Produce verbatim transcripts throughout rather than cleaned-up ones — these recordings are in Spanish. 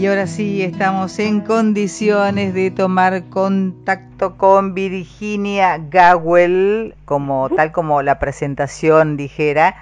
Y ahora sí estamos en condiciones de tomar contacto con Virginia Gawel, como, tal como la presentación dijera.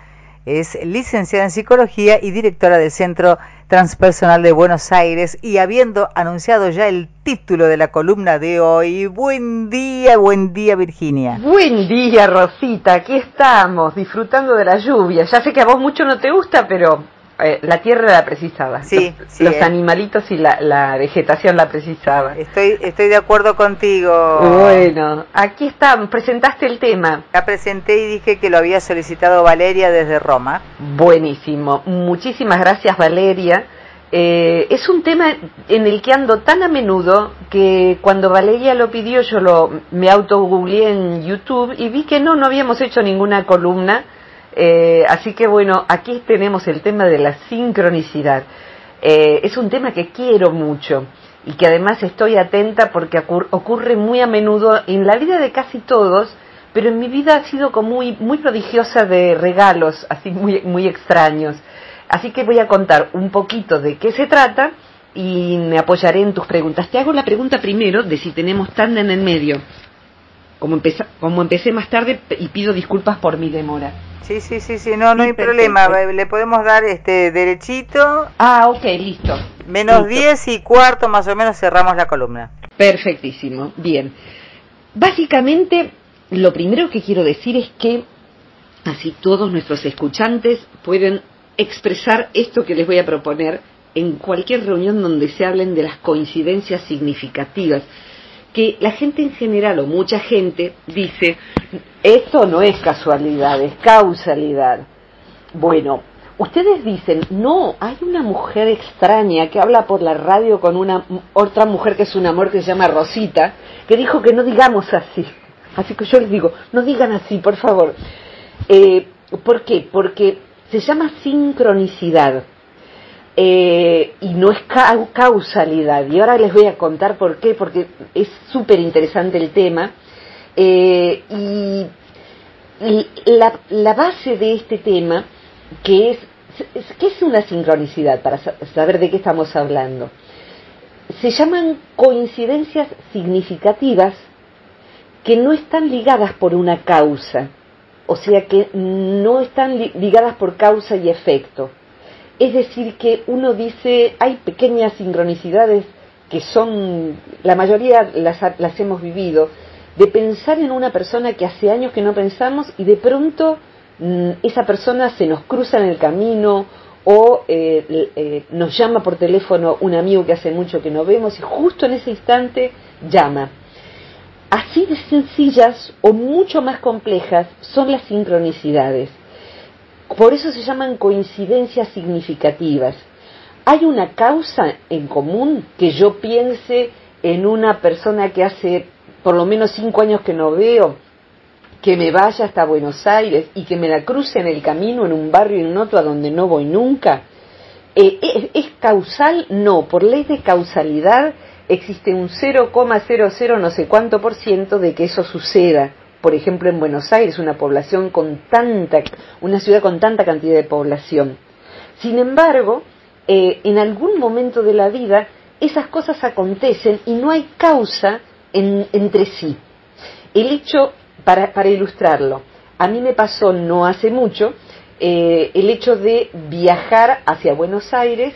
Es licenciada en Psicología y directora del Centro Transpersonal de Buenos Aires. Y habiendo anunciado ya el título de la columna de hoy, buen día, buen día, Virginia. Buen día, Rosita, aquí estamos, disfrutando de la lluvia. Ya sé que a vos mucho no te gusta, pero eh, la tierra la precisaba. Sí, los, sí, los eh. animalitos y la, la vegetación la precisaba. Estoy, estoy de acuerdo contigo. Bueno, aquí estamos, presentaste el tema. La presenté y dije que lo había solicitado Valeria desde Roma. Buenísimo, muchísimas gracias, Valeria. Eh, es un tema en el que ando tan a menudo que cuando Valeria lo pidió yo lo, me autogoogleé en YouTube y vi que no, no habíamos hecho ninguna columna, eh, así que bueno, aquí tenemos el tema de la sincronicidad. Eh, es un tema que quiero mucho y que además estoy atenta porque ocurre muy a menudo en la vida de casi todos, pero en mi vida ha sido como muy, muy prodigiosa de regalos, así muy, muy extraños. Así que voy a contar un poquito de qué se trata y me apoyaré en tus preguntas. Te hago la pregunta primero de si tenemos tanda en el medio. Como, empeza, como empecé más tarde y pido disculpas por mi demora. Sí, sí, sí, sí. No, no hay problema. Le podemos dar este derechito. Ah, ok, listo. Menos diez y cuarto más o menos cerramos la columna. Perfectísimo, bien. Básicamente, lo primero que quiero decir es que así todos nuestros escuchantes pueden expresar esto que les voy a proponer en cualquier reunión donde se hablen de las coincidencias significativas, que la gente en general o mucha gente dice, esto no es casualidad, es causalidad. Bueno, ustedes dicen, no, hay una mujer extraña que habla por la radio con una otra mujer que es un amor que se llama Rosita, que dijo que no digamos así. Así que yo les digo, no digan así, por favor. Eh, ¿Por qué? Porque se llama sincronicidad eh, y no es ca causalidad. Y ahora les voy a contar por qué, porque es súper interesante el tema. Eh, y la, la base de este tema, que es, es, ¿qué es una sincronicidad? Para saber de qué estamos hablando. Se llaman coincidencias significativas que no están ligadas por una causa. O sea que no están ligadas por causa y efecto. Es decir que uno dice, hay pequeñas sincronicidades que son, la mayoría las, las hemos vivido, de pensar en una persona que hace años que no pensamos y de pronto mmm, esa persona se nos cruza en el camino o eh, eh, nos llama por teléfono un amigo que hace mucho que no vemos y justo en ese instante llama. Así de sencillas o mucho más complejas son las sincronicidades. Por eso se llaman coincidencias significativas. Hay una causa en común que yo piense en una persona que hace por lo menos cinco años que no veo, que me vaya hasta Buenos Aires y que me la cruce en el camino, en un barrio y en otro a donde no voy nunca. Eh, ¿es, ¿Es causal? No, por ley de causalidad existe un cero coma cero cero no sé cuánto por ciento de que eso suceda. Por ejemplo, en Buenos Aires, una población con tanta, una ciudad con tanta cantidad de población. Sin embargo, eh, en algún momento de la vida, esas cosas acontecen y no hay causa en, entre sí. El hecho, para, para ilustrarlo, a mí me pasó no hace mucho, eh, el hecho de viajar hacia Buenos Aires,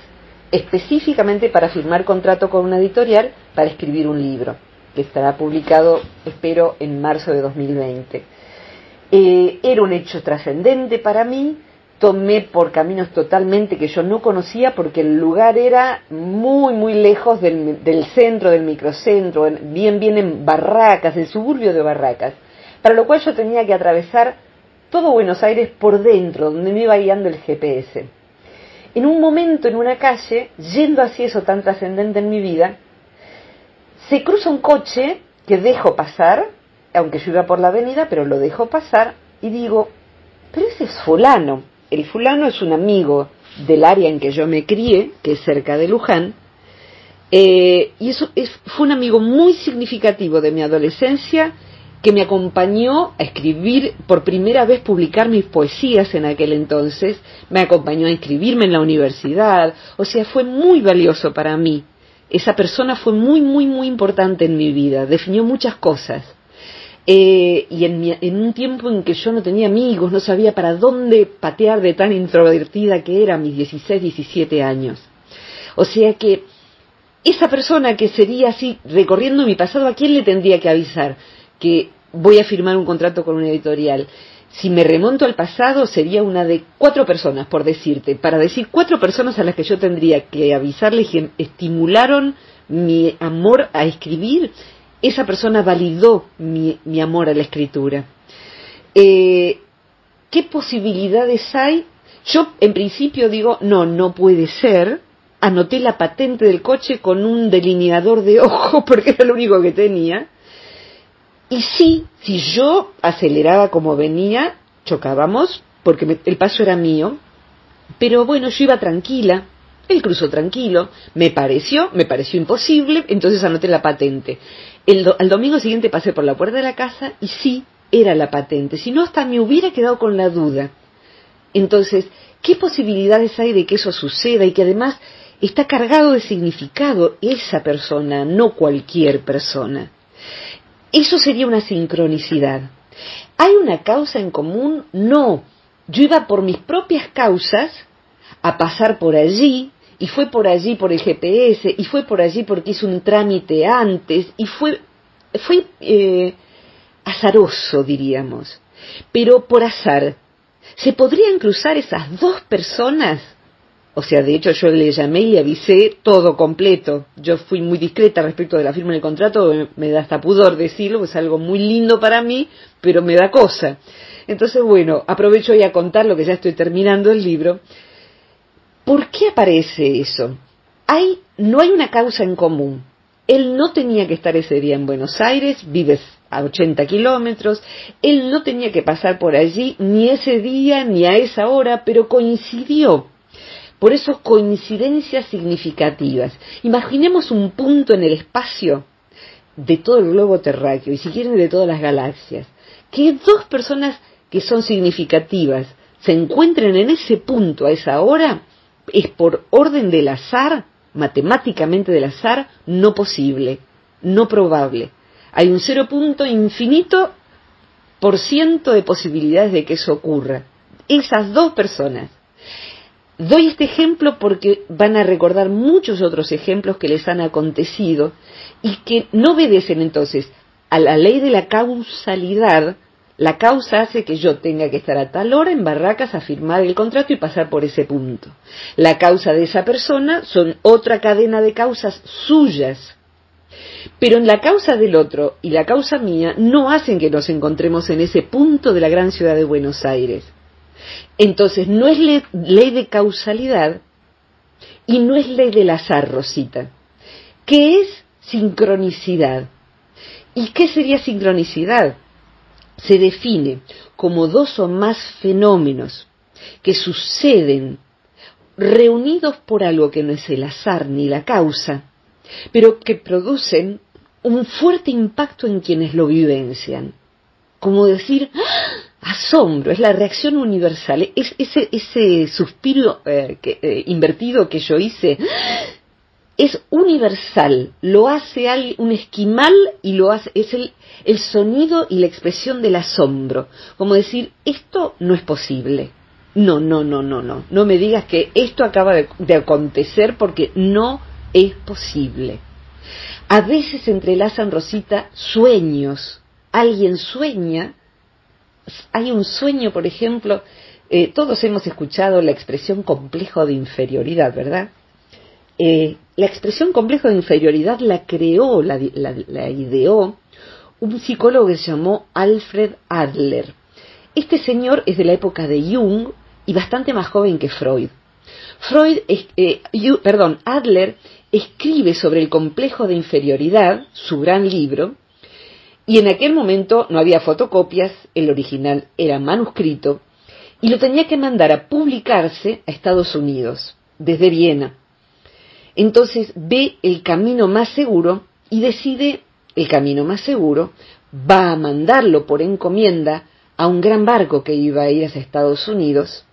específicamente para firmar contrato con una editorial para escribir un libro que estará publicado, espero, en marzo de dos mil veinte. Eh, era un hecho trascendente para mí, tomé por caminos totalmente que yo no conocía porque el lugar era muy, muy lejos del, del centro, del microcentro, bien, bien en Barracas, el suburbio de Barracas, para lo cual yo tenía que atravesar todo Buenos Aires por dentro, donde me iba guiando el G P S. En un momento, en una calle, yendo hacia eso tan trascendente en mi vida, se cruza un coche que dejo pasar, aunque yo iba por la avenida, pero lo dejo pasar, y digo, pero ese es fulano. El fulano es un amigo del área en que yo me crié, que es cerca de Luján, eh, y eso es, fue un amigo muy significativo de mi adolescencia que me acompañó a escribir, por primera vez publicar mis poesías en aquel entonces, me acompañó a inscribirme en la universidad, o sea, fue muy valioso para mí. Esa persona fue muy, muy, muy importante en mi vida, definió muchas cosas. Eh, y en, mi, en un tiempo en que yo no tenía amigos, no sabía para dónde patear de tan introvertida que era, mis dieciséis, diecisiete años. O sea que esa persona que sería así, recorriendo mi pasado, ¿a quién le tendría que avisar que voy a firmar un contrato con una editorial? Si me remonto al pasado, sería una de cuatro personas, por decirte, para decir cuatro personas a las que yo tendría que avisarles que estimularon mi amor a escribir. Esa persona validó mi, mi amor a la escritura. Eh, ¿Qué posibilidades hay? Yo, en principio, digo, no, no puede ser. Anoté la patente del coche con un delineador de ojo, porque era lo único que tenía. Y sí, si yo aceleraba como venía, chocábamos, porque me, el paso era mío. Pero bueno, yo iba tranquila. Él cruzó tranquilo, me pareció, me pareció imposible, entonces anoté la patente. El do, al domingo siguiente pasé por la puerta de la casa y sí, era la patente. Si no, hasta me hubiera quedado con la duda. Entonces, ¿qué posibilidades hay de que eso suceda? Y que además está cargado de significado esa persona, no cualquier persona. Eso sería una sincronicidad. ¿Hay una causa en común? No. Yo iba por mis propias causas a pasar por allí. Y fue por allí por el G P S, y fue por allí porque hizo un trámite antes, y fue, fue eh, azaroso, diríamos. Pero por azar, ¿se podrían cruzar esas dos personas? O sea, de hecho yo le llamé y le avisé todo completo. Yo fui muy discreta respecto de la firma del contrato, me da hasta pudor decirlo, es algo muy lindo para mí, pero me da cosa. Entonces, bueno, aprovecho hoy a contar lo que ya estoy terminando el libro. ¿Por qué aparece eso? Hay, no hay una causa en común. Él no tenía que estar ese día en Buenos Aires, vives a ochenta kilómetros, él no tenía que pasar por allí ni ese día ni a esa hora, pero coincidió. Por eso, coincidencias significativas. Imaginemos un punto en el espacio de todo el globo terráqueo, y si quieren de todas las galaxias, que dos personas que son significativas se encuentren en ese punto a esa hora. Es por orden del azar, matemáticamente del azar, no posible, no probable. Hay un cero punto infinito por ciento de posibilidades de que eso ocurra. Esas dos personas. Doy este ejemplo porque van a recordar muchos otros ejemplos que les han acontecido y que no obedecen entonces a la ley de la causalidad. La causa hace que yo tenga que estar a tal hora en Barracas a firmar el contrato y pasar por ese punto. La causa de esa persona son otra cadena de causas suyas. Pero en la causa del otro y la causa mía no hacen que nos encontremos en ese punto de la gran ciudad de Buenos Aires. Entonces no es le- ley de causalidad y no es ley del azar, Rosita. ¿Qué es sincronicidad? ¿Y qué sería sincronicidad? Se define como dos o más fenómenos que suceden reunidos por algo que no es el azar ni la causa, pero que producen un fuerte impacto en quienes lo vivencian. Como decir, ¡ah! Asombro, es la reacción universal, es ese, ese suspiro eh, que, eh, invertido que yo hice. ¡Ah! Es universal, lo hace un esquimal y lo hace, es el, el sonido y la expresión del asombro. Como decir, esto no es posible. No, no, no, no, no. No me digas que esto acaba de, de acontecer porque no es posible. A veces entrelazan, Rosita, sueños. Alguien sueña, hay un sueño, por ejemplo, eh, todos hemos escuchado la expresión complejo de inferioridad, ¿verdad? Eh, la expresión complejo de inferioridad la creó, la, la, la ideó un psicólogo que se llamó Alfred Adler. Este señor es de la época de Jung y bastante más joven que Freud. Freud, eh, Jung, perdón, Adler escribe sobre el complejo de inferioridad, su gran libro, y en aquel momento no había fotocopias, el original era manuscrito, y lo tenía que mandar a publicarse a Estados Unidos, desde Viena. Entonces ve el camino más seguro y decide el camino más seguro va a mandarlo por encomienda a un gran barco que iba a ir hacia Estados Unidos,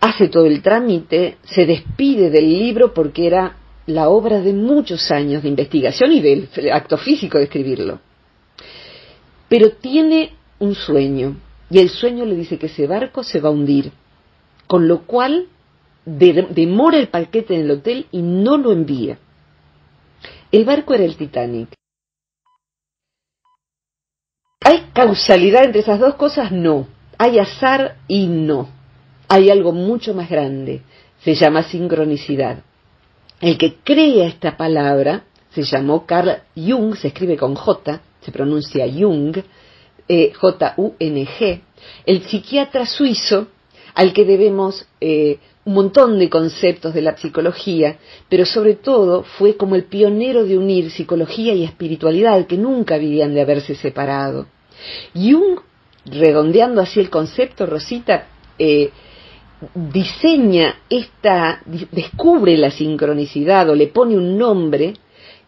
hace todo el trámite, se despide del libro porque era la obra de muchos años de investigación y del acto físico de escribirlo. Pero tiene un sueño, y el sueño le dice que ese barco se va a hundir, con lo cual demora el paquete en el hotel y no lo envía. El barco era el Titanic. ¿Hay causalidad entre esas dos cosas? No. Hay azar y no. Hay algo mucho más grande. Se llama sincronicidad. El que crea esta palabra se llamó Carl Jung, se escribe con J, se pronuncia Jung, eh, J U N G, el psiquiatra suizo al que debemos eh, un montón de conceptos de la psicología, pero sobre todo fue como el pionero de unir psicología y espiritualidad, que nunca habían de haberse separado. Jung, redondeando así el concepto, Rosita, eh, diseña esta, descubre la sincronicidad, o le pone un nombre,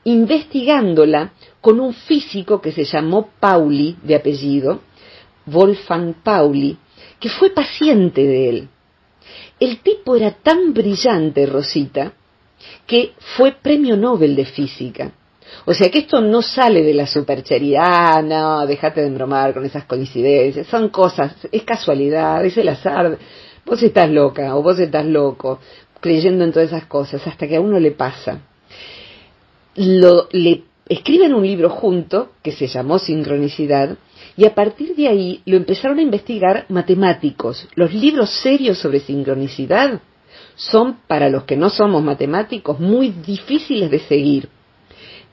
investigándola con un físico que se llamó Pauli, de apellido, Wolfgang Pauli, que fue paciente de él. El tipo era tan brillante, Rosita, que fue premio Nobel de física. O sea que esto no sale de la superchería, no, dejate de embromar con esas coincidencias, son cosas, es casualidad, es el azar, vos estás loca o vos estás loco, creyendo en todas esas cosas, hasta que a uno le pasa. Lo, le escriben un libro junto, que se llamó Sincronicidad, y a partir de ahí lo empezaron a investigar matemáticos. Los libros serios sobre sincronicidad son, para los que no somos matemáticos, muy difíciles de seguir.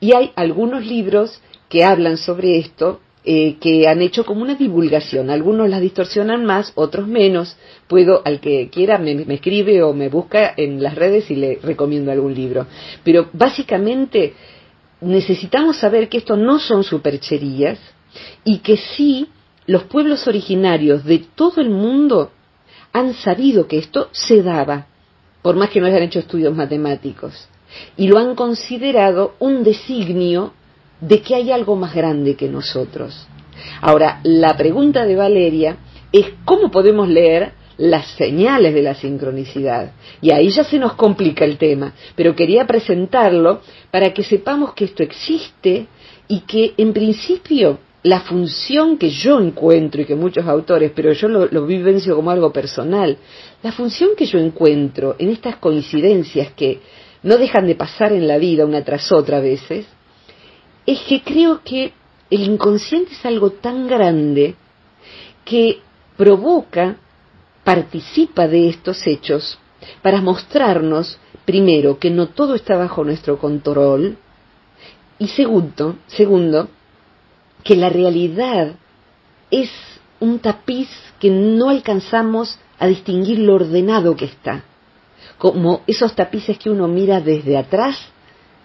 Y hay algunos libros que hablan sobre esto, eh, que han hecho como una divulgación. Algunos las distorsionan más, otros menos. Puedo, al que quiera, me, me escribe o me busca en las redes y le recomiendo algún libro. Pero básicamente necesitamos saber que esto no son supercherías, y que sí, los pueblos originarios de todo el mundo han sabido que esto se daba, por más que no hayan hecho estudios matemáticos, y lo han considerado un designio de que hay algo más grande que nosotros. Ahora, la pregunta de Valeria es cómo podemos leer las señales de la sincronicidad, y ahí ya se nos complica el tema, pero quería presentarlo para que sepamos que esto existe y que en principio la función que yo encuentro, y que muchos autores, pero yo lo, lo vivencio como algo personal, la función que yo encuentro en estas coincidencias que no dejan de pasar en la vida una tras otra a veces, es que creo que el inconsciente es algo tan grande que provoca, participa de estos hechos para mostrarnos, primero, que no todo está bajo nuestro control, y segundo, segundo, que la realidad es un tapiz que no alcanzamos a distinguir lo ordenado que está. Como esos tapices que uno mira desde atrás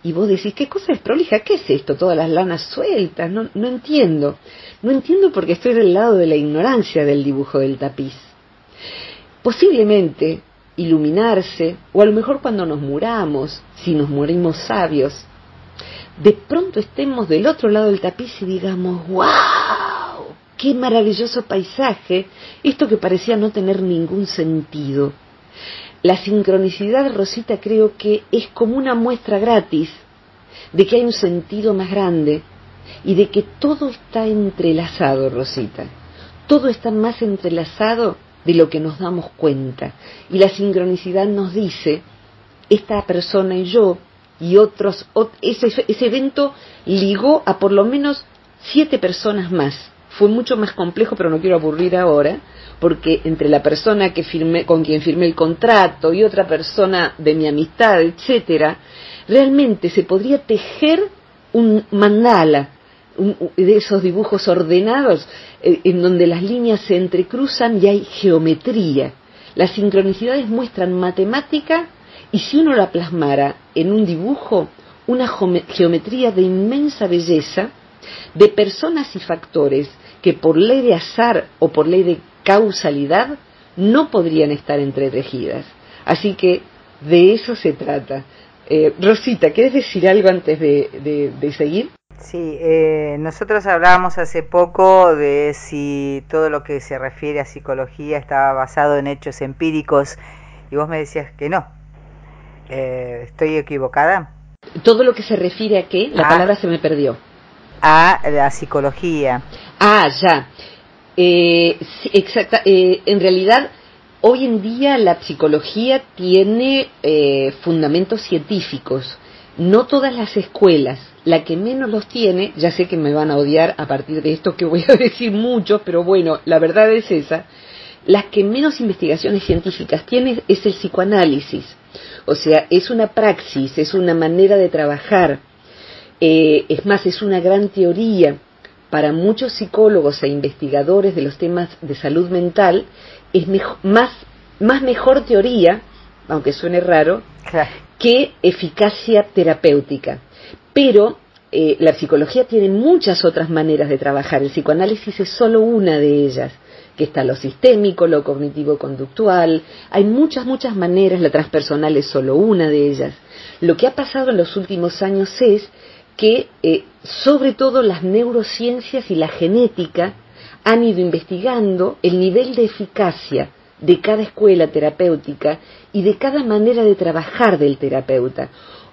y vos decís, ¿qué cosa es prolija? ¿Qué es esto? Todas las lanas sueltas, no, no entiendo. No entiendo porque estoy del lado de la ignorancia del dibujo del tapiz. Posiblemente iluminarse, o a lo mejor cuando nos muramos, si nos morimos sabios, de pronto estemos del otro lado del tapiz y digamos, ¡wow! ¡Qué maravilloso paisaje! Esto que parecía no tener ningún sentido. La sincronicidad, Rosita, creo que es como una muestra gratis de que hay un sentido más grande y de que todo está entrelazado, Rosita. Todo está más entrelazado de lo que nos damos cuenta. Y la sincronicidad nos dice, esta persona y yo, y otros, ese, ese evento ligó a por lo menos siete personas más. Fue mucho más complejo, pero no quiero aburrir ahora, porque entre la persona que firmé, con quien firmé el contrato, y otra persona de mi amistad, etcétera, realmente se podría tejer un mandala, un, de esos dibujos ordenados, eh, en donde las líneas se entrecruzan y hay geometría. Las sincronicidades muestran matemática, y si uno la plasmara en un dibujo, una geometría de inmensa belleza, de personas y factores que por ley de azar o por ley de causalidad no podrían estar entretejidas. Así que de eso se trata. Eh, Rosita, ¿quieres decir algo antes de, de, de seguir? Sí, eh, nosotros hablábamos hace poco de si todo lo que se refiere a psicología estaba basado en hechos empíricos y vos me decías que no. Eh, ¿Estoy equivocada? ¿Todo lo que se refiere a qué? La a, palabra se me perdió. A la psicología. Ah, ya. Eh, sí, exacta, eh, en realidad, hoy en día la psicología tiene eh, fundamentos científicos. No todas las escuelas, la que menos los tiene, ya sé que me van a odiar a partir de esto que voy a decir muchos, pero bueno, la verdad es esa, las que menos investigaciones científicas tienen es el psicoanálisis, o sea, es una praxis, es una manera de trabajar, eh, es más, es una gran teoría. Para muchos psicólogos e investigadores de los temas de salud mental, es mejor, más, más mejor teoría, aunque suene raro, claro, que eficacia terapéutica. Pero eh, la psicología tiene muchas otras maneras de trabajar. El psicoanálisis es solo una de ellas, que está lo sistémico, lo cognitivo-conductual. Hay muchas, muchas maneras. La transpersonal es solo una de ellas. Lo que ha pasado en los últimos años es que, eh, sobre todo, las neurociencias y la genética han ido investigando el nivel de eficacia de cada escuela terapéutica y de cada manera de trabajar del terapeuta.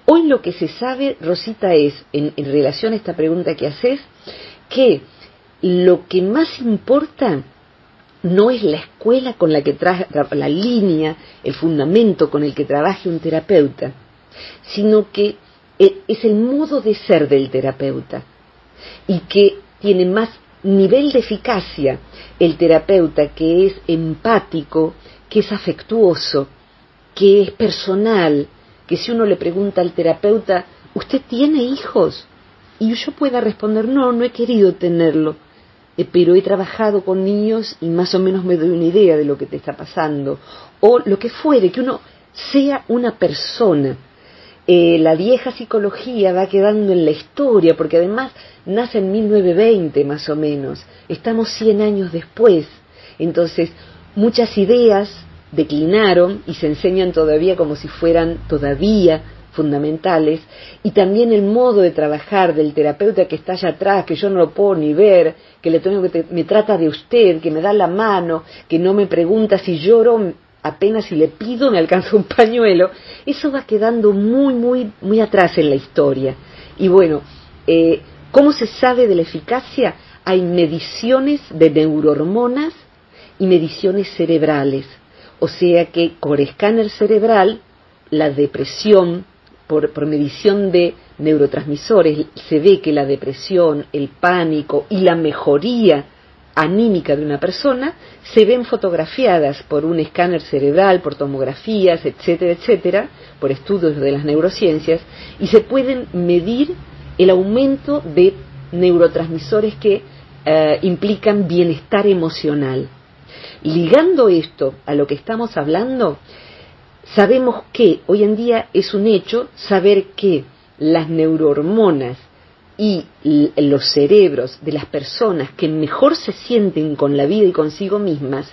Hoy lo que se sabe, Rosita, es, en, en relación a esta pregunta que haces, que lo que más importa no es la escuela con la que trabaja, la línea, el fundamento con el que trabaje un terapeuta, sino que es el modo de ser del terapeuta, y que tiene más nivel de eficacia el terapeuta que es empático, que es afectuoso, que es personal, que si uno le pregunta al terapeuta, ¿usted tiene hijos? Y yo pueda responder, no, no he querido tenerlo, eh, pero he trabajado con niños y más o menos me doy una idea de lo que te está pasando, o lo que fuere, que uno sea una persona. Eh, la vieja psicología va quedando en la historia, porque además nace en mil novecientos veinte más o menos, estamos cien años después, entonces muchas ideas declinaron y se enseñan todavía como si fueran todavía fundamentales, y también el modo de trabajar del terapeuta que está allá atrás, que yo no lo puedo ni ver, que le tengo que te, me trata de usted, que me da la mano, que no me pregunta si lloro, apenas si le pido me alcanza un pañuelo. Eso va quedando muy, muy, muy atrás en la historia. Y bueno, eh, ¿cómo se sabe de la eficacia? Hay mediciones de neurohormonas y mediciones cerebrales. O sea que con escáner cerebral, la depresión, por, por medición de neurotransmisores, se ve que la depresión, el pánico y la mejoría anímica de una persona se ven fotografiadas por un escáner cerebral, por tomografías, etcétera, etcétera, por estudios de las neurociencias, y se pueden medir el aumento de neurotransmisores que eh, implican bienestar emocional. Ligando esto a lo que estamos hablando, sabemos que hoy en día es un hecho saber que las neurohormonas y los cerebros de las personas que mejor se sienten con la vida y consigo mismas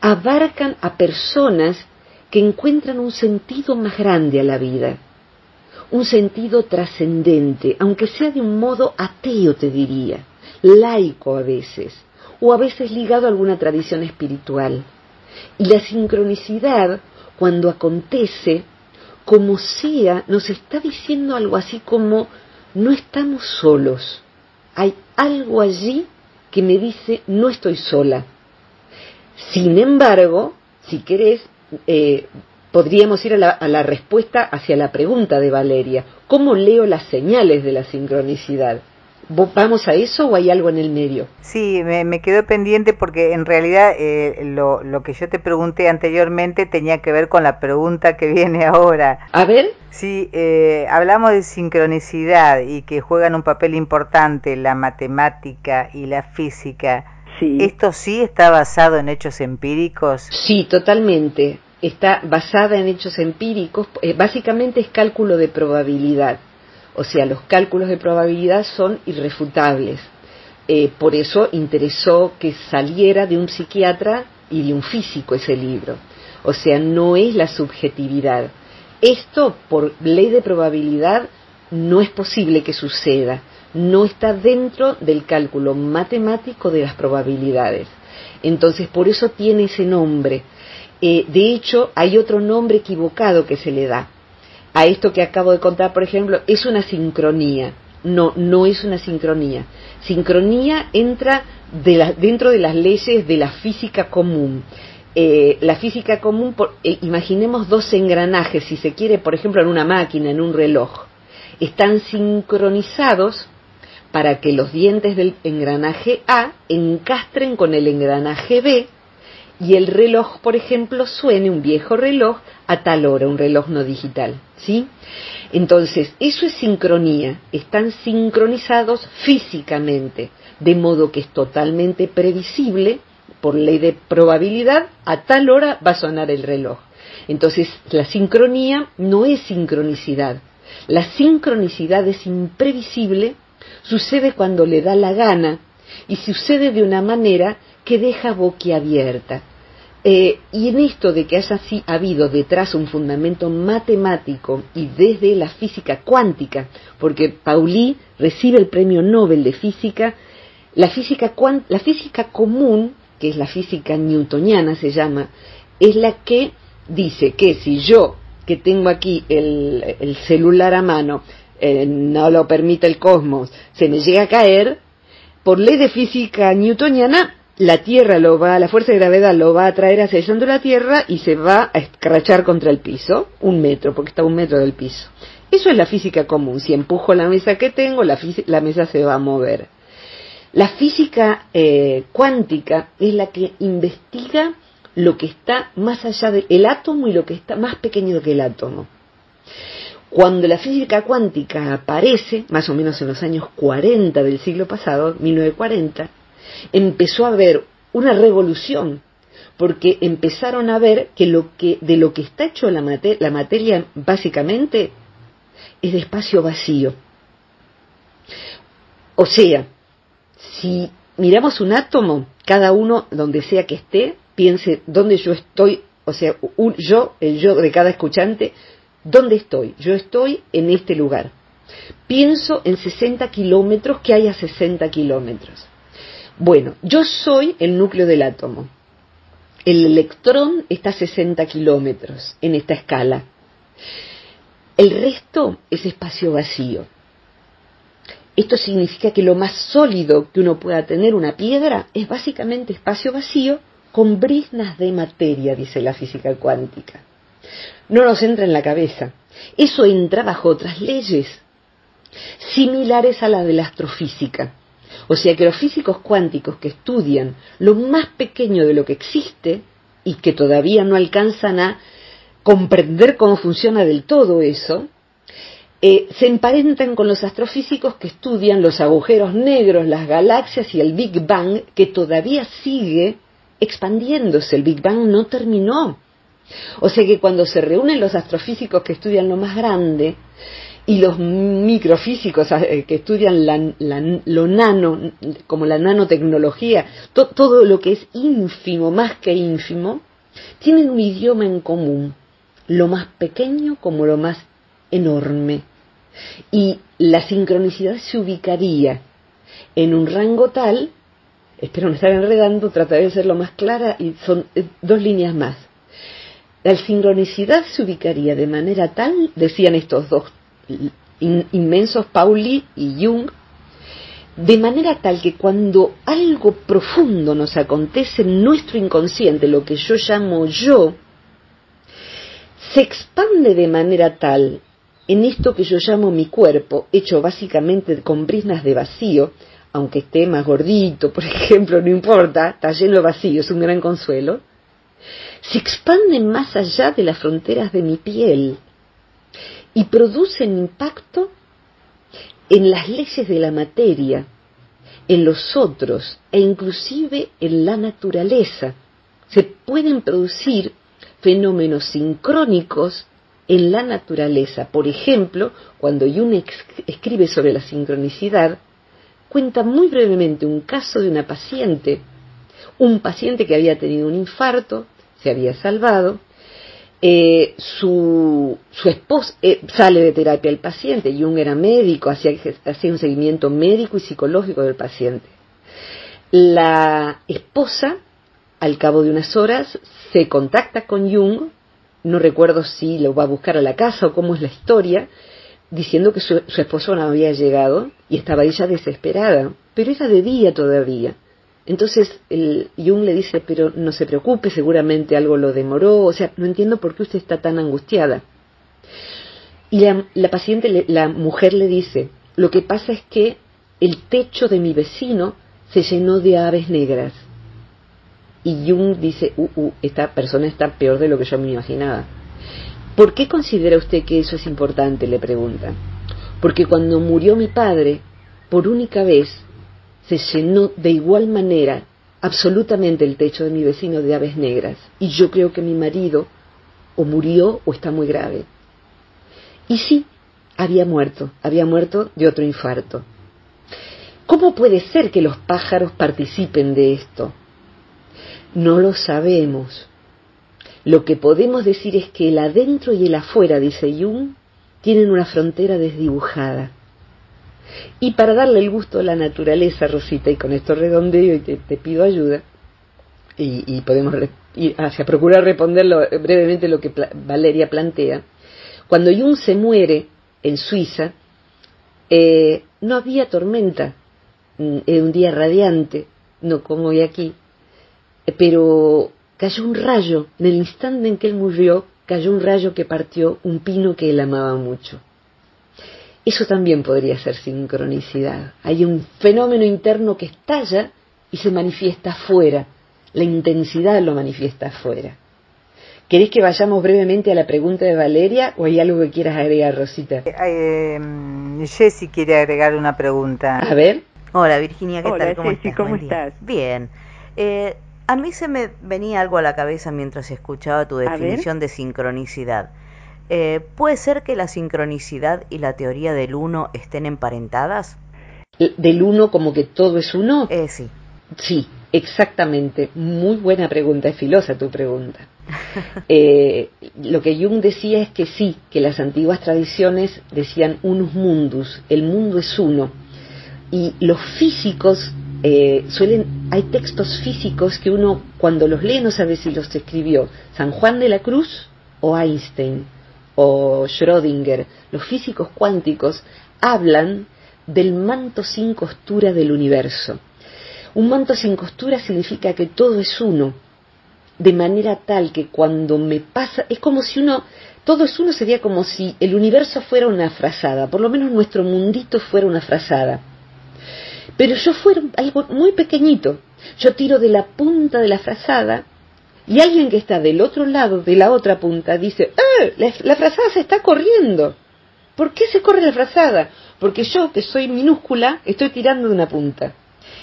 abarcan a personas que encuentran un sentido más grande a la vida, un sentido trascendente, aunque sea de un modo ateo, te diría, laico a veces, o a veces ligado a alguna tradición espiritual. Y la sincronicidad, cuando acontece, como sea, nos está diciendo algo así como: no estamos solos, hay algo allí que me dice no estoy sola. Sin embargo, si querés, eh, podríamos ir a la, a la respuesta hacia la pregunta de Valeria. ¿Cómo leo las señales de la sincronicidad? ¿Vamos a eso o hay algo en el medio? Sí, me, me quedó pendiente porque en realidad eh, lo, lo que yo te pregunté anteriormente tenía que ver con la pregunta que viene ahora. A ver. Sí, eh, hablamos de sincronicidad y que juegan un papel importante la matemática y la física. Sí. ¿Esto sí está basado en hechos empíricos? Sí, totalmente. Está basada en hechos empíricos. Eh, básicamente es cálculo de probabilidad. O sea, los cálculos de probabilidad son irrefutables. Eh, por eso interesó que saliera de un psiquiatra y de un físico ese libro. O sea, no es la subjetividad. Esto, por ley de probabilidad, no es posible que suceda. no está dentro del cálculo matemático de las probabilidades. Entonces, por eso tiene ese nombre. Eh, de hecho, hay otro nombre equivocado que se le da. A esto que acabo de contar, por ejemplo, es una sincronía. No, no es una sincronía. Sincronía entra de la, dentro de las leyes de la física común. Eh, la física común, por, eh, imaginemos dos engranajes, si se quiere, por ejemplo, en una máquina, en un reloj. Están sincronizados para que los dientes del engranaje A encastren con el engranaje B y el reloj, por ejemplo, suene, un viejo reloj, a tal hora, un reloj no digital, ¿sí? Entonces, eso es sincronía, están sincronizados físicamente, de modo que es totalmente previsible, por ley de probabilidad, a tal hora va a sonar el reloj. Entonces, la sincronía no es sincronicidad. La sincronicidad es imprevisible, sucede cuando le da la gana y sucede de una manera que deja boquiabierta. Eh, y en esto de que haya sí habido detrás un fundamento matemático y desde la física cuántica, porque Pauli recibe el premio Nobel de física, la física, la física común, que es la física newtoniana se llama, es la que dice que si yo, que tengo aquí el, el celular a mano, eh, no lo permite el cosmos, se me llega a caer, por ley de física newtoniana, la Tierra lo va, la fuerza de gravedad lo va a traer hacia el centro de la Tierra y se va a escrachar contra el piso, un metro, porque está a un metro del piso. Eso es la física común. Si empujo la mesa que tengo, la, la mesa se va a mover. La física eh, cuántica es la que investiga lo que está más allá del átomo y lo que está más pequeño que el átomo. Cuando la física cuántica aparece, más o menos en los años cuarenta del siglo pasado, mil novecientos cuarenta, empezó a haber una revolución, porque empezaron a ver que, lo que de lo que está hecho la, mate, la materia básicamente es de espacio vacío. O sea, si miramos un átomo, cada uno donde sea que esté, piense dónde yo estoy, o sea, un, yo, el yo de cada escuchante, ¿dónde estoy? Yo estoy en este lugar. Pienso en sesenta kilómetros, ¿qué hay a sesenta kilómetros? Bueno, yo soy el núcleo del átomo. El electrón está a sesenta kilómetros en esta escala. El resto es espacio vacío. Esto significa que lo más sólido que uno pueda tener, una piedra, es básicamente espacio vacío con briznas de materia, dice la física cuántica. No nos entra en la cabeza. Eso entra bajo otras leyes, similares a las de la astrofísica. O sea que los físicos cuánticos que estudian lo más pequeño de lo que existe y que todavía no alcanzan a comprender cómo funciona del todo eso, Eh, se emparentan con los astrofísicos que estudian los agujeros negros, las galaxias y el Big Bang, que todavía sigue expandiéndose. El Big Bang no terminó. O sea que cuando se reúnen los astrofísicos que estudian lo más grande y los microfísicos eh, que estudian la, la, lo nano, como la nanotecnología, to, todo lo que es ínfimo, más que ínfimo, tienen un idioma en común, lo más pequeño como lo más enorme. Y la sincronicidad se ubicaría en un rango tal, espero no estar enredando, trataré de ser lo más clara, y son dos líneas más. La sincronicidad se ubicaría de manera tal, decían estos dos in, inmensos, Pauli y Jung, de manera tal que cuando algo profundo nos acontece en nuestro inconsciente, lo que yo llamo yo, se expande de manera tal en esto que yo llamo mi cuerpo, hecho básicamente con brisnas de vacío, aunque esté más gordito, por ejemplo, no importa, está lleno de vacío, es un gran consuelo, se expanden más allá de las fronteras de mi piel y producen impacto en las leyes de la materia, en los otros e inclusive en la naturaleza. Se pueden producir fenómenos sincrónicos en la naturaleza. Por ejemplo, cuando Jung escribe sobre la sincronicidad, cuenta muy brevemente un caso de una paciente, un paciente que había tenido un infarto, se había salvado, Eh, su, su esposa eh, sale de terapia el paciente. Jung era médico, hacía, hacía un seguimiento médico y psicológico del paciente. La esposa, al cabo de unas horas, se contacta con Jung, no recuerdo si lo va a buscar a la casa o cómo es la historia, diciendo que su, su esposo no había llegado y estaba ella desesperada, pero era de día todavía. Entonces el, Jung le dice, pero no se preocupe, seguramente algo lo demoró, o sea, no entiendo por qué usted está tan angustiada. Y la, la paciente, le, la mujer le dice, lo que pasa es que el techo de mi vecino se llenó de aves negras. Y Jung dice, uh, uh, esta persona está peor de lo que yo me imaginaba. ¿Por qué considera usted que eso es importante?, le pregunta. Porque cuando murió mi padre, por única vez, se llenó de igual manera absolutamente el techo de mi vecino de aves negras, y yo creo que mi marido o murió o está muy grave. Y sí, había muerto, había muerto de otro infarto. ¿Cómo puede ser que los pájaros participen de esto? No lo sabemos. Lo que podemos decir es que el adentro y el afuera, dice Jung, tienen una frontera desdibujada. Y para darle el gusto a la naturaleza, Rosita, y con esto redondeo y te, te pido ayuda, y, y podemos re, ir hacia procurar responder brevemente lo que pla, Valeria plantea, cuando Jung se muere en Suiza, eh, no había tormenta, era un día radiante, no como hoy aquí, pero cayó un rayo, en el instante en que él murió, cayó un rayo que partió un pino que él amaba mucho. Eso también podría ser sincronicidad. Hay un fenómeno interno que estalla y se manifiesta afuera. La intensidad lo manifiesta afuera. ¿Querés que vayamos brevemente a la pregunta de Valeria o hay algo que quieras agregar, Rosita? Eh, eh, Jessy quiere agregar una pregunta. A ver. Hola, Virginia, ¿qué Hola, tal? ¿Cómo Jessy, estás? ¿Cómo estás? Bien. Eh, a mí se me venía algo a la cabeza mientras escuchaba tu definición de sincronicidad. Eh, ¿Puede ser que la sincronicidad y la teoría del uno estén emparentadas? ¿Del uno como que todo es uno? Eh, sí. Sí, exactamente. Muy buena pregunta, es filosa tu pregunta. eh, lo que Jung decía es que sí, que las antiguas tradiciones decían unus mundus, el mundo es uno. Y los físicos eh, suelen... Hay textos físicos que uno cuando los lee no sabe si los escribió San Juan de la Cruz o Einstein, o Schrödinger. Los físicos cuánticos hablan del manto sin costura del universo. Un manto sin costura significa que todo es uno, de manera tal que cuando me pasa, es como si uno, todo es uno sería como si el universo fuera una frazada, por lo menos nuestro mundito fuera una frazada. Pero yo fuera algo muy pequeñito, yo tiro de la punta de la frazada, y alguien que está del otro lado, de la otra punta, dice, ¡eh! La, la frazada se está corriendo. ¿Por qué se corre la frazada? Porque yo, que soy minúscula, estoy tirando de una punta.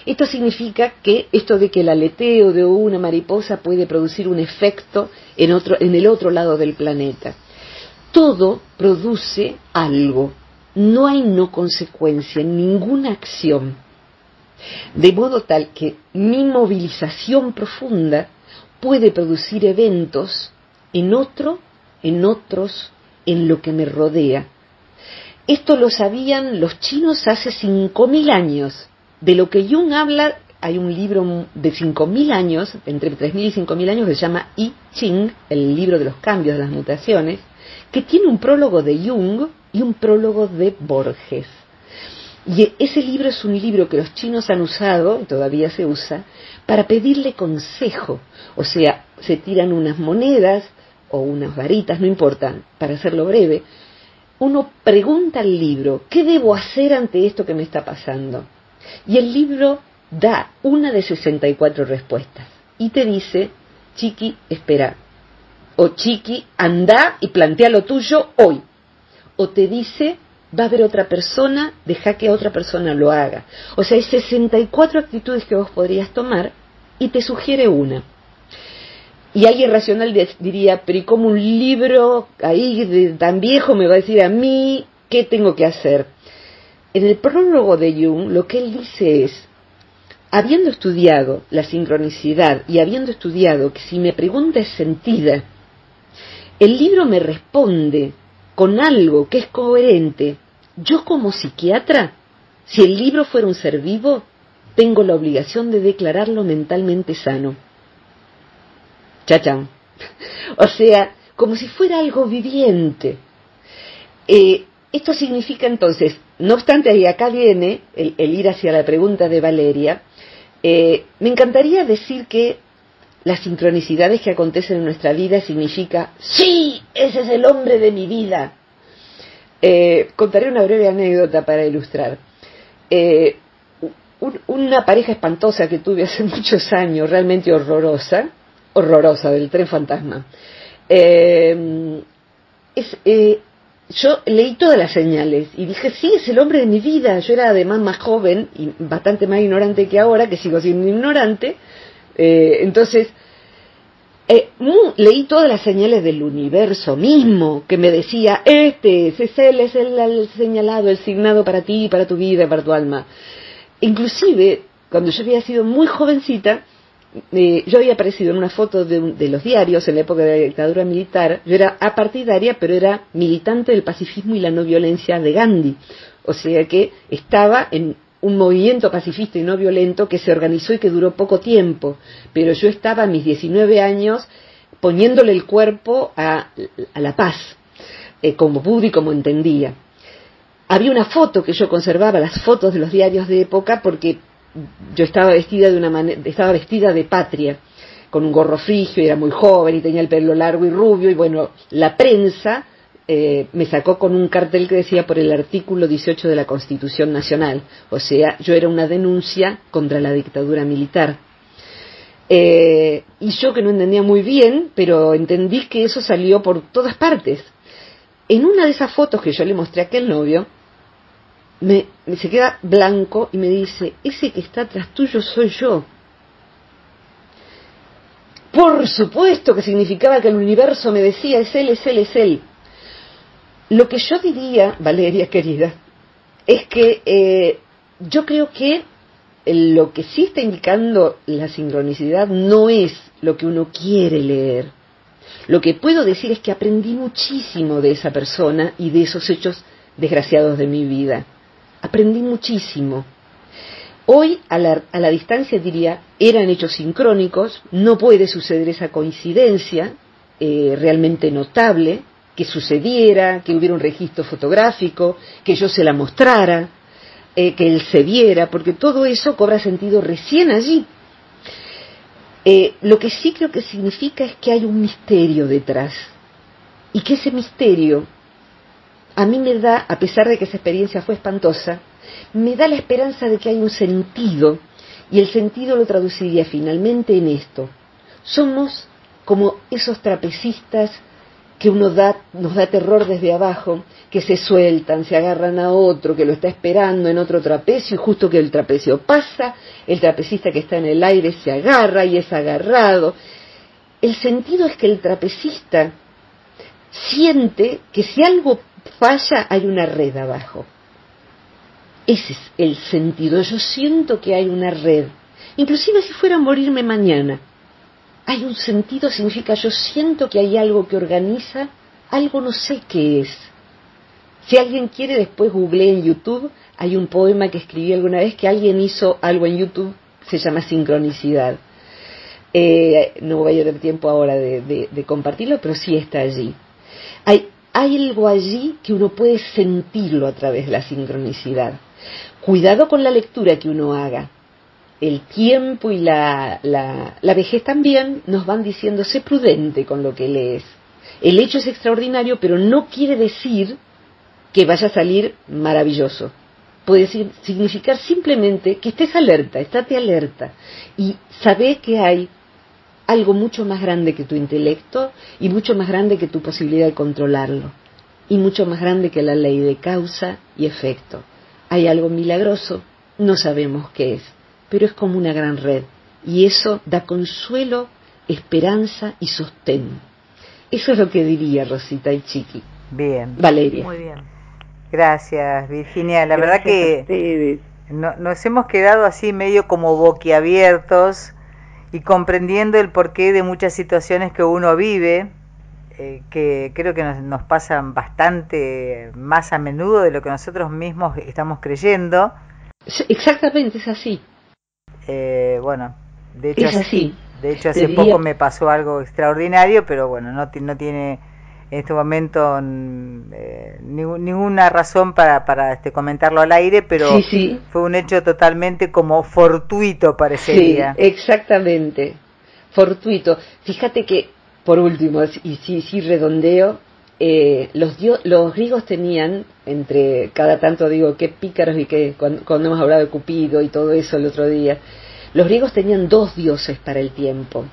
Esto significa que esto de que el aleteo de una mariposa puede producir un efecto en, otro, en el otro lado del planeta. Todo produce algo. No hay no consecuencia en ninguna acción. De modo tal que mi movilización profunda puede producir eventos en otro, en otros, en lo que me rodea. Esto lo sabían los chinos hace cinco mil años. De lo que Jung habla, hay un libro de cinco mil años, entre tres mil y cinco mil años, que se llama I Ching, el libro de los cambios, de las mutaciones, que tiene un prólogo de Jung y un prólogo de Borges. Y ese libro es un libro que los chinos han usado, todavía se usa, para pedirle consejo. O sea, se tiran unas monedas o unas varitas, no importa, para hacerlo breve. Uno pregunta al libro, ¿qué debo hacer ante esto que me está pasando? Y el libro da una de sesenta y cuatro respuestas. Y te dice, chiqui, espera. O chiqui, anda y plantea lo tuyo hoy. O te dice... va a haber otra persona, deja que otra persona lo haga. O sea, hay sesenta y cuatro actitudes que vos podrías tomar y te sugiere una. Y alguien racional diría, pero ¿y cómo un libro ahí de, tan viejo me va a decir a mí qué tengo que hacer? En el prólogo de Jung, lo que él dice es, habiendo estudiado la sincronicidad y habiendo estudiado que si mi pregunta es sentida, el libro me responde con algo que es coherente. Yo como psiquiatra, si el libro fuera un ser vivo, tengo la obligación de declararlo mentalmente sano. Chachán. O sea, como si fuera algo viviente. Eh, esto significa entonces, no obstante, y acá viene el, el ir hacia la pregunta de Valeria, eh, me encantaría decir que las sincronicidades que acontecen en nuestra vida significa, ¡sí! ¡Ese es el hombre de mi vida! Eh, contaré una breve anécdota para ilustrar. Eh, un, una pareja espantosa que tuve hace muchos años, realmente horrorosa, horrorosa, del tren fantasma. Eh, es, eh, yo leí todas las señales y dije, sí, es el hombre de mi vida. Yo era además más joven y bastante más ignorante que ahora, que sigo siendo ignorante. Eh, entonces, eh, mm, leí todas las señales del universo mismo, que me decía, este es, es él, es él el señalado, el signado para ti, para tu vida, para tu alma. Inclusive, cuando yo había sido muy jovencita, eh, yo había aparecido en una foto de, un, de los diarios en la época de la dictadura militar. Yo era apartidaria, pero era militante del pacifismo y la no violencia de Gandhi. O sea que estaba en un movimiento pacifista y no violento que se organizó y que duró poco tiempo, pero yo estaba a mis diecinueve años poniéndole el cuerpo a, a la paz, eh, como pude y como entendía. Había una foto que yo conservaba, las fotos de los diarios de época, porque yo estaba vestida de una manera, estaba vestida de patria, con un gorro frigio, y era muy joven y tenía el pelo largo y rubio, y bueno, la prensa Eh, me sacó con un cartel que decía por el artículo dieciocho de la Constitución Nacional. O sea, yo era una denuncia contra la dictadura militar. Eh, y yo que no entendía muy bien, pero entendí que eso salió por todas partes. En una de esas fotos que yo le mostré a aquel novio, me, me se queda blanco y me dice, ese que está atrás tuyo soy yo. Por supuesto que significaba que el universo me decía, es él, es él, es él. Lo que yo diría, Valeria querida, es que eh, yo creo que lo que sí está indicando la sincronicidad no es lo que uno quiere leer. Lo que puedo decir es que aprendí muchísimo de esa persona y de esos hechos desgraciados de mi vida. Aprendí muchísimo. Hoy, a la, a la distancia, diría, eran hechos sincrónicos, no puede suceder esa coincidencia eh, realmente notable, que sucediera, que hubiera un registro fotográfico, que yo se la mostrara, eh, que él se viera, porque todo eso cobra sentido recién allí. Eh, lo que sí creo que significa es que hay un misterio detrás, y que ese misterio a mí me da, a pesar de que esa experiencia fue espantosa, me da la esperanza de que hay un sentido, y el sentido lo traduciría finalmente en esto. Somos como esos trapecistas que uno da, nos da terror desde abajo, que se sueltan, se agarran a otro, que lo está esperando en otro trapecio, y justo que el trapecio pasa, el trapecista que está en el aire se agarra y es agarrado. El sentido es que el trapecista siente que si algo falla, hay una red abajo. Ese es el sentido. Yo siento que hay una red. Inclusive si fuera a morirme mañana, hay un sentido, significa yo siento que hay algo que organiza, algo no sé qué es. Si alguien quiere, después googleé en YouTube, hay un poema que escribí alguna vez que alguien hizo algo en YouTube, se llama Sincronicidad. Eh, no voy a tener tiempo ahora de, de, de compartirlo, pero sí está allí. Hay, hay algo allí que uno puede sentirlo a través de la sincronicidad. Cuidado con la lectura que uno haga. El tiempo y la, la, la vejez también nos van diciendo, sé prudente con lo que lees. El hecho es extraordinario, pero no quiere decir que vaya a salir maravilloso. Puede decir, significar simplemente que estés alerta, estate alerta. Y sabe que hay algo mucho más grande que tu intelecto y mucho más grande que tu posibilidad de controlarlo. Y mucho más grande que la ley de causa y efecto. Hay algo milagroso, no sabemos qué es, pero es como una gran red, y eso da consuelo, esperanza y sostén. Eso es lo que diría Rosita y Chiqui. Bien. Valeria. Muy bien. Gracias, Virginia. La Gracias verdad que no, nos hemos quedado así medio como boquiabiertos y comprendiendo el porqué de muchas situaciones que uno vive, eh, que creo que nos, nos pasan bastante más a menudo de lo que nosotros mismos estamos creyendo. Exactamente, es así. Eh, bueno, de hecho, es así. De hecho hace diría... poco me pasó algo extraordinario, pero bueno, no, no tiene en este momento eh, ni, ninguna razón para, para este, comentarlo al aire, pero sí, sí. Fue un hecho totalmente como fortuito, parecería. Sí, exactamente, fortuito. Fíjate que, por último, y sí, sí redondeo, eh, los, dios, los griegos tenían, entre cada tanto digo, qué pícaros y qué, cuando, cuando hemos hablado de Cupido y todo eso el otro día, los griegos tenían dos dioses para el tiempo.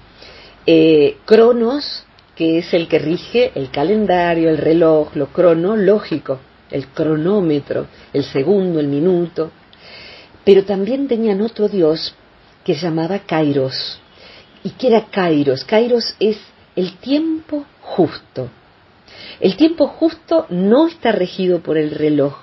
Eh, Cronos, que es el que rige el calendario, el reloj, lo cronológico, el cronómetro, el segundo, el minuto. Pero también tenían otro dios que se llamaba Kairos. ¿Y qué era Kairos? Kairos es el tiempo justo. El tiempo justo no está regido por el reloj.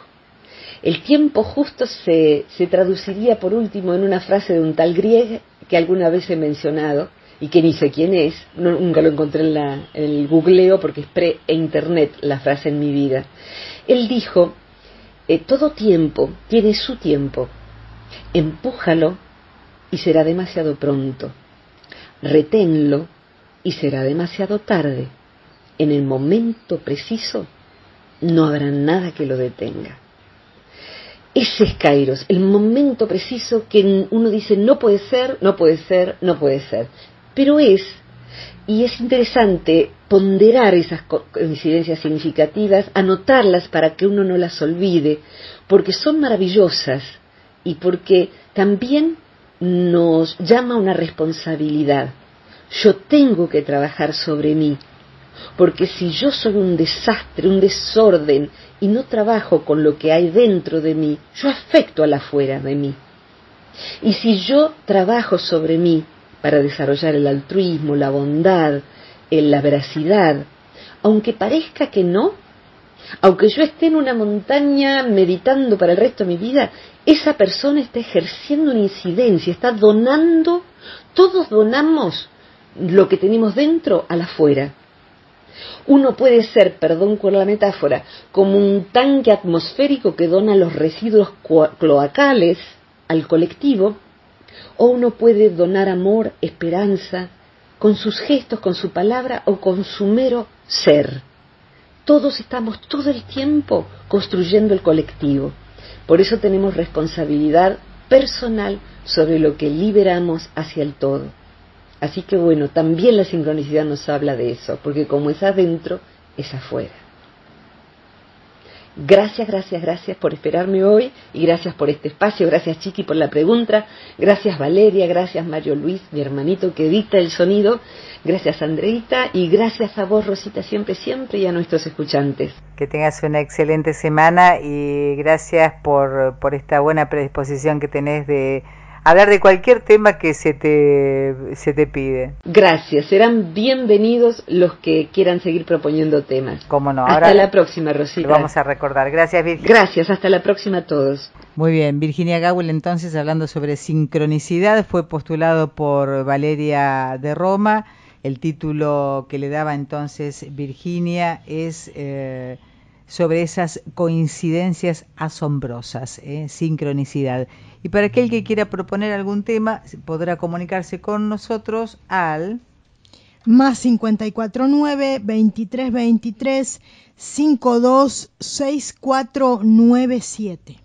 El tiempo justo se, se traduciría por último en una frase de un tal Grieg que alguna vez he mencionado y que ni sé quién es, no, nunca lo encontré en, la, en el googleo porque es pre-internet la frase en mi vida. Él dijo, eh, todo tiempo tiene su tiempo, empújalo y será demasiado pronto, reténlo y será demasiado tarde, en el momento preciso no habrá nada que lo detenga. Ese es Kairos, el momento preciso que uno dice no puede ser, no puede ser, no puede ser. Pero es, y es interesante ponderar esas coincidencias significativas, anotarlas para que uno no las olvide, porque son maravillosas y porque también nos llama una responsabilidad. Yo tengo que trabajar sobre mí, porque si yo soy un desastre, un desorden, y no trabajo con lo que hay dentro de mí, yo afecto al afuera de mí. Y si yo trabajo sobre mí para desarrollar el altruismo, la bondad, la veracidad, aunque parezca que no, aunque yo esté en una montaña meditando para el resto de mi vida, esa persona está ejerciendo una incidencia, está donando, todos donamos lo que tenemos dentro al afuera. Uno puede ser, perdón por la metáfora, como un tanque atmosférico que dona los residuos cloacales al colectivo, o uno puede donar amor, esperanza, con sus gestos, con su palabra o con su mero ser. Todos estamos todo el tiempo construyendo el colectivo. Por eso tenemos responsabilidad personal sobre lo que liberamos hacia el todo. Así que bueno, también la sincronicidad nos habla de eso, porque como es adentro, es afuera. Gracias, gracias, gracias por esperarme hoy y gracias por este espacio. Gracias Chiqui por la pregunta. Gracias Valeria, gracias Mario Luis, mi hermanito que edita el sonido. Gracias Andreita y gracias a vos Rosita, siempre, siempre y a nuestros escuchantes. Que tengas una excelente semana y gracias por, por esta buena predisposición que tenés de... hablar de cualquier tema que se te, se te pide. Gracias, serán bienvenidos los que quieran seguir proponiendo temas. Cómo no. Hasta ahora la próxima, Rosita. Lo vamos a recordar. Gracias, Virginia. Gracias, hasta la próxima a todos. Muy bien, Virginia Gawel, entonces, hablando sobre sincronicidad, fue postulado por Valeria de Roma. El título que le daba entonces Virginia es... Eh, sobre esas coincidencias asombrosas, ¿eh? Sincronicidad. Y para aquel que quiera proponer algún tema, podrá comunicarse con nosotros al... más cinco cuatro nueve, veintitrés veintitrés, cinco dos seis cuatro nueve siete.